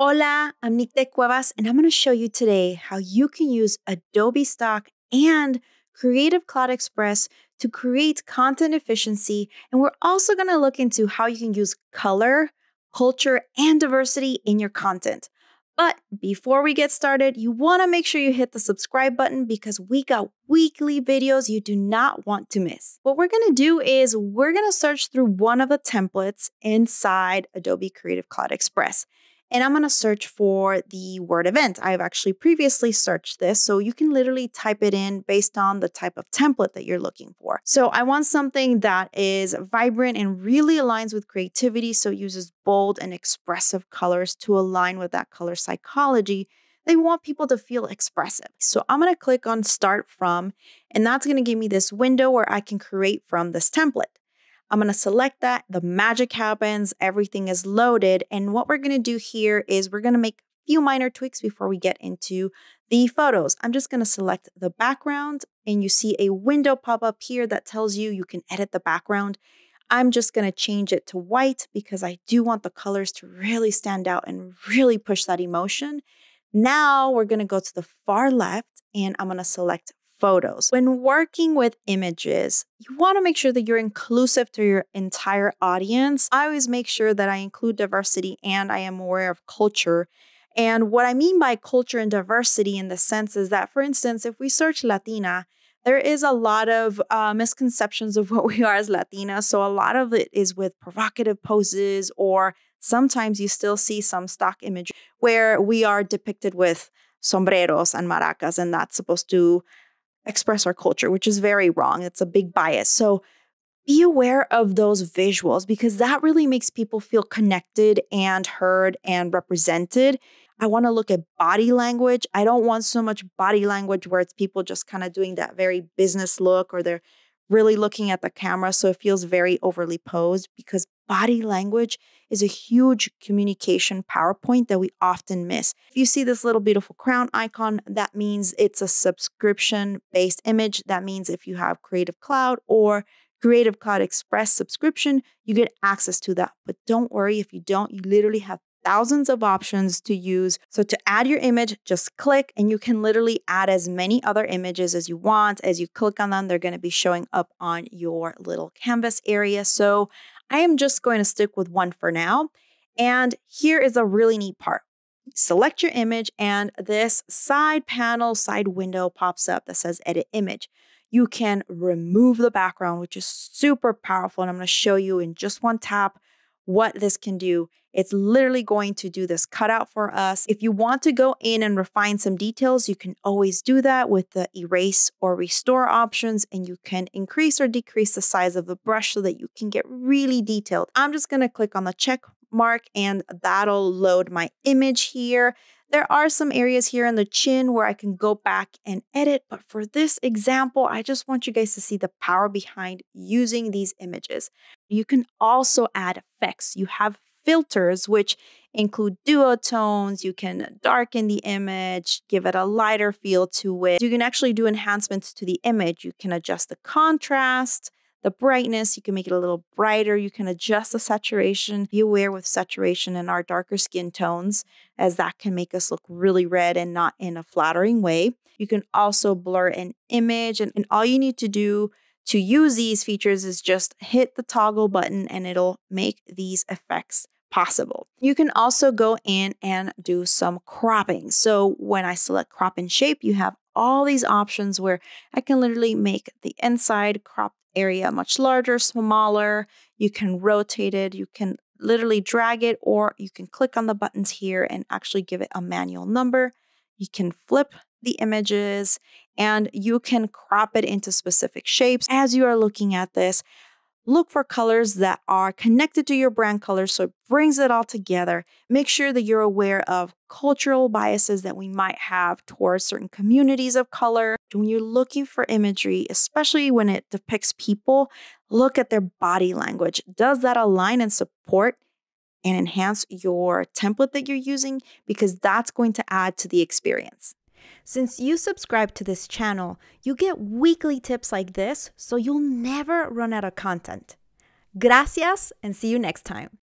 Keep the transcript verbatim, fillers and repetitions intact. Hola, I'm Nicte Cuevas, and I'm going to show you today how you can use Adobe Stock and Creative Cloud Express to create content efficiency. And we're also going to look into how you can use color, culture, and diversity in your content. But before we get started, you want to make sure you hit the subscribe button because we got weekly videos you do not want to miss. What we're going to do is we're going to search through one of the templates inside Adobe Creative Cloud Express. And I'm going to search for the word event. I've actually previously searched this, so you can literally type it in based on the type of template that you're looking for. So I want something that is vibrant and really aligns with creativity, so it uses bold and expressive colors to align with that color psychology. They want people to feel expressive. So I'm going to click on Start From, and that's going to give me this window where I can create from this template. I'm going to select that, the magic happens, everything is loaded. And what we're going to do here is we're going to make a few minor tweaks before we get into the photos. I'm just going to select the background, and you see a window pop up here that tells you you can edit the background. I'm just going to change it to white because I do want the colors to really stand out and really push that emotion. Now we're going to go to the far left, and I'm going to select photos. When working with images, you want to make sure that you're inclusive to your entire audience. I always make sure that I include diversity and I am aware of culture. And what I mean by culture and diversity in the sense is that, for instance, if we search Latina, there is a lot of uh, misconceptions of what we are as Latinas. So a lot of it is with provocative poses, or sometimes you still see some stock imagery where we are depicted with sombreros and maracas, and that's supposed to express our culture, which is very wrong. It's a big bias. So be aware of those visuals because that really makes people feel connected and heard and represented. I want to look at body language. I don't want so much body language where it's people just kind of doing that very business look, or they're really looking at the camera, so it feels very overly posed, because body language is a huge communication PowerPoint that we often miss. If you see this little beautiful crown icon, that means it's a subscription-based image. That means if you have Creative Cloud or Creative Cloud Express subscription, you get access to that. But don't worry if you don't, you literally have thousands of options to use. So to add your image, just click, and you can literally add as many other images as you want. As you click on them, they're going to be showing up on your little canvas area. So I am just going to stick with one for now. And here is a really neat part. Select your image, and this side panel, side window pops up that says Edit Image. You can remove the background, which is super powerful. And I'm going to show you in just one tap what this can do. It's literally going to do this cutout for us. If you want to go in and refine some details, you can always do that with the erase or restore options, and you can increase or decrease the size of the brush so that you can get really detailed. I'm just going to click on the check mark, and that'll load my image here. There are some areas here in the chin where I can go back and edit, but for this example, I just want you guys to see the power behind using these images. You can also add effects. You have filters, which include duotones. You can darken the image, give it a lighter feel to it. You can actually do enhancements to the image. You can adjust the contrast, the brightness, you can make it a little brighter, you can adjust the saturation. Be aware with saturation and our darker skin tones, as that can make us look really red and not in a flattering way. You can also blur an image, and, and all you need to do to use these features is just hit the toggle button, and it'll make these effects possible. You can also go in and do some cropping. So when I select crop and shape, you have all these options where I can literally make the inside crop area much larger, smaller. You can rotate it, you can literally drag it, or you can click on the buttons here and actually give it a manual number. You can flip the images, and you can crop it into specific shapes. As you are looking at this, look for colors that are connected to your brand colors, so it brings it all together. Make sure that you're aware of cultural biases that we might have towards certain communities of color. When you're looking for imagery, especially when it depicts people, look at their body language. Does that align and support and enhance your template that you're using? Because that's going to add to the experience. Since you subscribe to this channel, you get weekly tips like this, so you'll never run out of content. Gracias, and see you next time.